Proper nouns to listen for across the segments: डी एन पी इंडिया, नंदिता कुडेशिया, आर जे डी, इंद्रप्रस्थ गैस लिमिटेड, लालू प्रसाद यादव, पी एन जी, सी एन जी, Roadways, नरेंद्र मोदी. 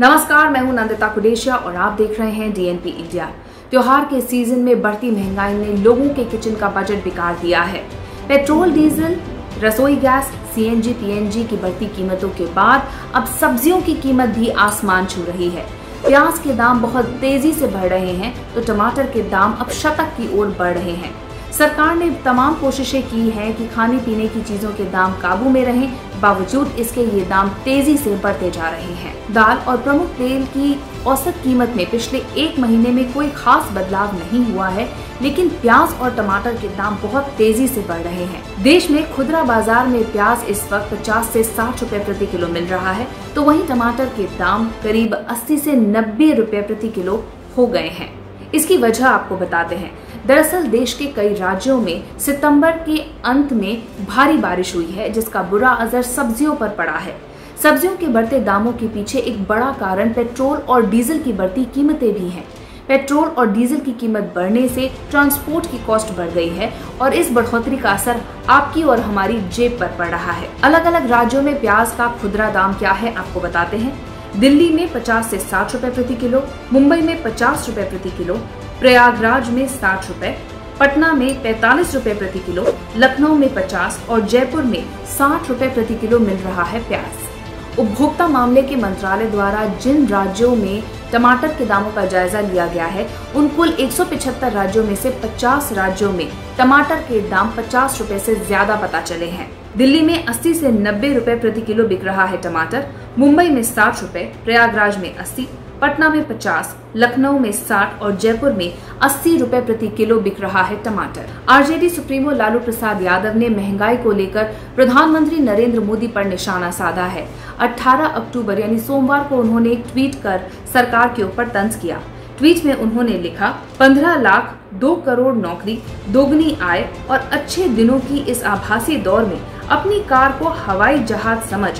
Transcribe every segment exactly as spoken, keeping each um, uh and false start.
नमस्कार, मैं हूं नंदिता कुडेशिया और आप देख रहे हैं डी एन पी इंडिया। त्योहार के सीजन में बढ़ती महंगाई ने लोगों के किचन का बजट बिगाड़ दिया है। पेट्रोल, डीजल, रसोई gas, सी एन जी, पी एन जी की बढ़ती कीमतों के बाद अब सब्जियों की कीमत भी आसमान छू रही है। प्याज के दाम बहुत तेजी से बढ़ रहे हैं तो टमाटर के दाम अब शतक की ओर बढ़ रहे हैं। सरकार ने तमाम कोशिशें की हैं कि खाने पीने की चीजों के दाम काबू में रहें, बावजूद इसके ये दाम तेजी से बढ़ते जा रहे हैं। दाल और प्रमुख तेल की औसत कीमत में पिछले एक महीने में कोई खास बदलाव नहीं हुआ है, लेकिन प्याज और टमाटर के दाम बहुत तेजी से बढ़ रहे हैं। देश में खुदरा बाजार में प्याज इस वक्त पचास से साठ रुपए प्रति किलो मिल रहा है, तो वहीं टमाटर के दाम करीब अस्सी से नब्बे रुपए प्रति किलो हो गए हैं। इसकी वजह आपको बताते हैं। दरअसल देश के कई राज्यों में सितंबर के अंत में भारी बारिश हुई है, जिसका बुरा असर सब्जियों पर पड़ा है। सब्जियों के बढ़ते दामों के पीछे एक बड़ा कारण पेट्रोल और डीजल की बढ़ती कीमतें भी हैं। पेट्रोल और डीजल की कीमत बढ़ने से ट्रांसपोर्ट की कॉस्ट बढ़ गई है और इस बढ़ोतरी का असर आपकी और हमारी जेब पर पड़ रहा है। अलग अलग राज्यों में प्याज का खुदरा दाम क्या है आपको बताते हैं। दिल्ली में पचास से साठ रुपए प्रति किलो, मुंबई में पचास रुपए प्रति किलो, प्रयागराज में साठ रुपए, पटना में पैंतालीस रुपए प्रति किलो, लखनऊ में पचास और जयपुर में साठ रुपए प्रति किलो मिल रहा है प्याज। उपभोक्ता मामले के मंत्रालय द्वारा जिन राज्यों में टमाटर के दामों का जायजा लिया गया है, उन कुल एक सौ पचहत्तर राज्यों में से पचास राज्यों में टमाटर के दाम पचास रुपए से ज्यादा पता चले हैं। दिल्ली में अस्सी से नब्बे रुपए प्रति किलो बिक रहा है टमाटर, मुंबई में साठ रुपए, प्रयागराज में अस्सी, पटना में पचास, लखनऊ में साठ और जयपुर में अस्सी रुपए प्रति किलो बिक रहा है टमाटर। आर जे डी supremo लालू प्रसाद यादव ने महंगाई को लेकर प्रधानमंत्री नरेंद्र मोदी पर निशाना साधा है। अठारह अक्टूबर यानी सोमवार को उन्होंने ट्वीट कर सरकार के ऊपर तंज किया। ट्वीट में उन्होंने लिखा, पंद्रह लाख, दो करोड़ नौकरी, दोगुनी आय और अच्छे दिनों की इस आभासी दौर में अपनी कार को हवाई जहाज समझ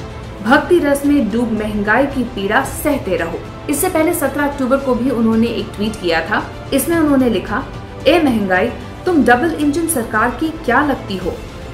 भक्ति रस में डूब महंगाई की पीड़ा सहते रहो। इससे पहले सत्रह अक्टूबर को भी उन्होंने एक ट्वीट किया था। इसमें उन्होंने लिखा, ए महंगाई, तुम डबल इंजन सरकार की क्या लगती हो?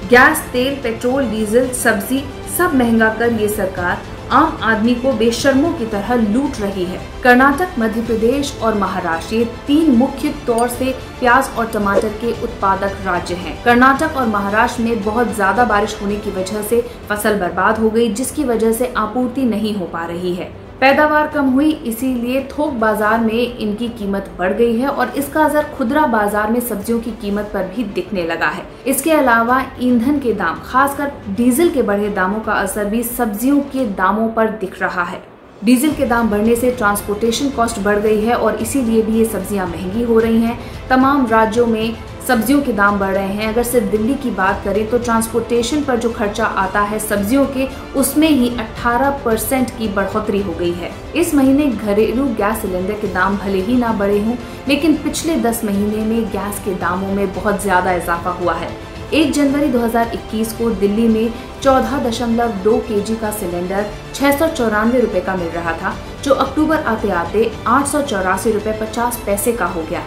गैस, तेल, पेट्रोल, डीजल, सब्जी सब महंगा कर ये सरकार आम आदमी को बेशर्मों की तरह लूट रही है। कर्नाटक, मध्य प्रदेश और महाराष्ट्र ये तीन मुख्य तौर से प्याज और टमाटर के उत्पादक राज्य हैं। कर्नाटक और महाराष्ट्र में बहुत ज्यादा बारिश होने की वजह से फसल बर्बाद हो गई, जिसकी वजह से आपूर्ति नहीं हो पा रही है। पैदावार कम हुई, इसीलिए थोक बाजार में इनकी कीमत बढ़ गई है और इसका असर खुदरा बाजार में सब्जियों की कीमत पर भी दिखने लगा है। इसके अलावा ईंधन के दाम, खासकर डीजल के बढ़े दामों का असर भी सब्जियों के दामों पर दिख रहा है। डीजल के दाम बढ़ने से ट्रांसपोर्टेशन कॉस्ट बढ़ गई है और इसीलिए भी ये सब्जियां महंगी हो रही हैं। तमाम राज्यों में सब्जियों के दाम बढ़ रहे हैं। अगर सिर्फ दिल्ली की बात करें तो ट्रांसपोर्टेशन पर जो खर्चा आता है सब्जियों के, उसमें ही अठारह परसेंट की बढ़ोतरी हो गई है। इस महीने घरेलू गैस सिलेंडर के दाम भले ही ना बढ़े हों, लेकिन पिछले दस महीने में गैस के दामों में बहुत ज्यादा इजाफा हुआ है। एक जनवरी दो हज़ार इक्कीस को दिल्ली में चौदह दशमलव दो केजी का सिलेंडर छह सौ चौरानवे रुपए का मिल रहा था, जो अक्टूबर आते आते आठ सौ चौरासी रुपए पचास पैसे का हो गया।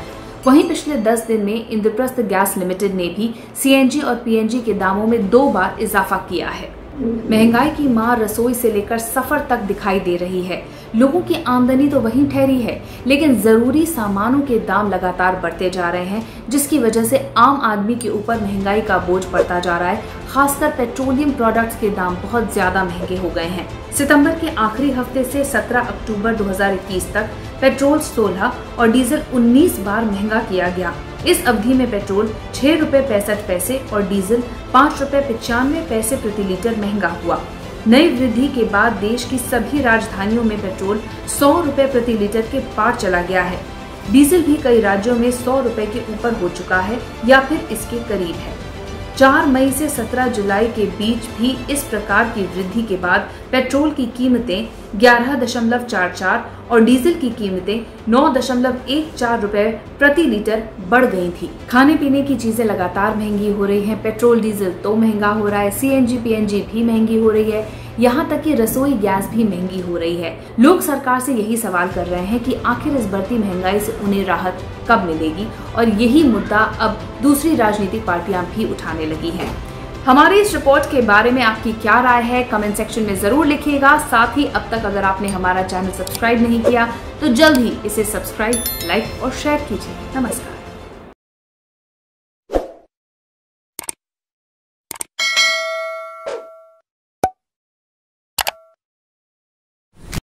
वहीं पिछले दस दिन में इंद्रप्रस्थ गैस लिमिटेड ने भी सी एन जी और पी एन जी के दामों में दो बार इजाफा किया है। महंगाई की मार रसोई से लेकर सफर तक दिखाई दे रही है। लोगों की आमदनी तो वहीं ठहरी है, लेकिन जरूरी सामानों के दाम लगातार बढ़ते जा रहे हैं, जिसकी वजह से आम आदमी के ऊपर महंगाई का बोझ पड़ता जा रहा है। खासकर पेट्रोलियम प्रोडक्ट्स के दाम बहुत ज्यादा महंगे हो गए हैं। सितंबर के आखिरी हफ्ते से सत्रह अक्टूबर दो हज़ार इक्कीस तक पेट्रोल सोलह और डीजल उन्नीस बार महंगा किया गया। इस अवधि में पेट्रोल छह रुपए पैंसठ पैसे और डीजल पाँच रुपए पचानवे पैसे प्रति लीटर महंगा हुआ। नई वृद्धि के बाद देश की सभी राजधानियों में पेट्रोल सौ रुपए प्रति लीटर के पार चला गया है। डीजल भी कई राज्यों में सौ रुपए के ऊपर हो चुका है या फिर इसके करीब है। चार मई से सत्रह जुलाई के बीच भी इस प्रकार की वृद्धि के बाद पेट्रोल की कीमतें ग्यारह दशमलव चार चार और डीजल की कीमतें नौ दशमलव एक चार रुपए प्रति लीटर बढ़ गई थी। खाने पीने की चीजें लगातार महंगी हो रही हैं। पेट्रोल, डीजल तो महंगा हो रहा है, सी एन जी, पी एन जी भी महंगी हो रही है, यहाँ तक कि रसोई गैस भी महंगी हो रही है। लोग सरकार से यही सवाल कर रहे हैं कि आखिर इस बढ़ती महंगाई से उन्हें राहत कब मिलेगी, और यही मुद्दा अब दूसरी राजनीतिक पार्टियां भी उठाने लगी हैं। हमारी इस रिपोर्ट के बारे में आपकी क्या राय है कमेंट सेक्शन में जरूर लिखिएगा। साथ ही अब तक अगर आपने हमारा चैनल सब्सक्राइब नहीं किया तो जल्द ही इसे सब्सक्राइब, लाइक और शेयर कीजिए। नमस्कार।